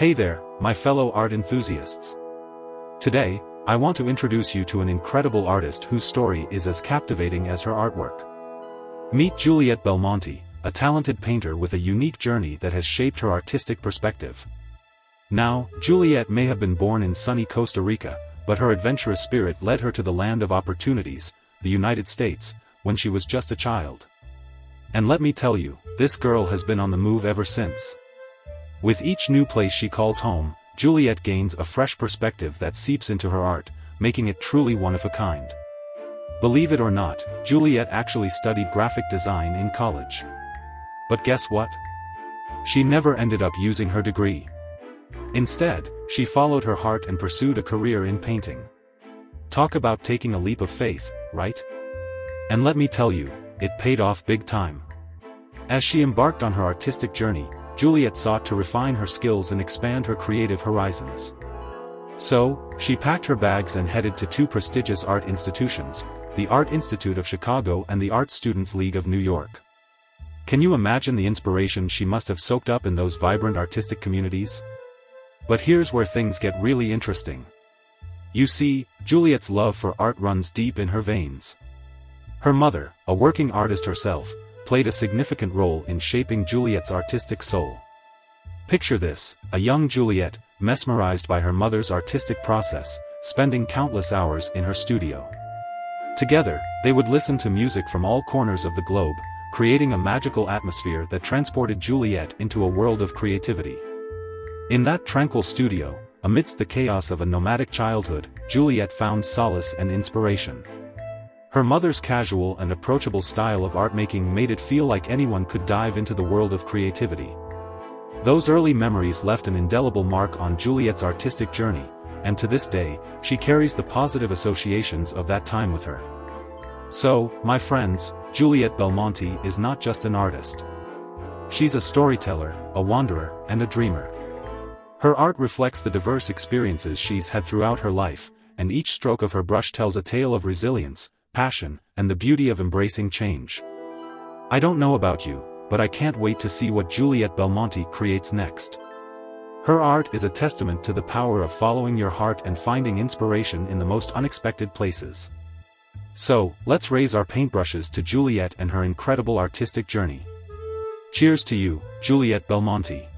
Hey there, my fellow art enthusiasts. Today, I want to introduce you to an incredible artist whose story is as captivating as her artwork. Meet Juliette Belmonte, a talented painter with a unique journey that has shaped her artistic perspective. Now, Juliette may have been born in sunny Costa Rica, but her adventurous spirit led her to the land of opportunities, the United States, when she was just a child. And let me tell you, this girl has been on the move ever since. With each new place she calls home, Juliette gains a fresh perspective that seeps into her art, making it truly one of a kind. Believe it or not, Juliette actually studied graphic design in college. But guess what? She never ended up using her degree. Instead, she followed her heart and pursued a career in painting. Talk about taking a leap of faith, right? And let me tell you, it paid off big time. As she embarked on her artistic journey, Juliette sought to refine her skills and expand her creative horizons. So, she packed her bags and headed to two prestigious art institutions, the Art Institute of Chicago and the Art Students League of New York. Can you imagine the inspiration she must have soaked up in those vibrant artistic communities? But here's where things get really interesting. You see, Juliette's love for art runs deep in her veins. Her mother, a working artist herself, played a significant role in shaping Juliette's artistic soul. Picture this, a young Juliette, mesmerized by her mother's artistic process, spending countless hours in her studio. Together, they would listen to music from all corners of the globe, creating a magical atmosphere that transported Juliette into a world of creativity. In that tranquil studio, amidst the chaos of a nomadic childhood, Juliette found solace and inspiration. Her mother's casual and approachable style of art making made it feel like anyone could dive into the world of creativity. Those early memories left an indelible mark on Juliette's artistic journey, and to this day, she carries the positive associations of that time with her. So, my friends, Juliette Belmonte is not just an artist. She's a storyteller, a wanderer, and a dreamer. Her art reflects the diverse experiences she's had throughout her life, and each stroke of her brush tells a tale of resilience, passion, and the beauty of embracing change. I don't know about you, but I can't wait to see what Juliette Belmonte creates next. Her art is a testament to the power of following your heart and finding inspiration in the most unexpected places. So, let's raise our paintbrushes to Juliette and her incredible artistic journey. Cheers to you, Juliette Belmonte.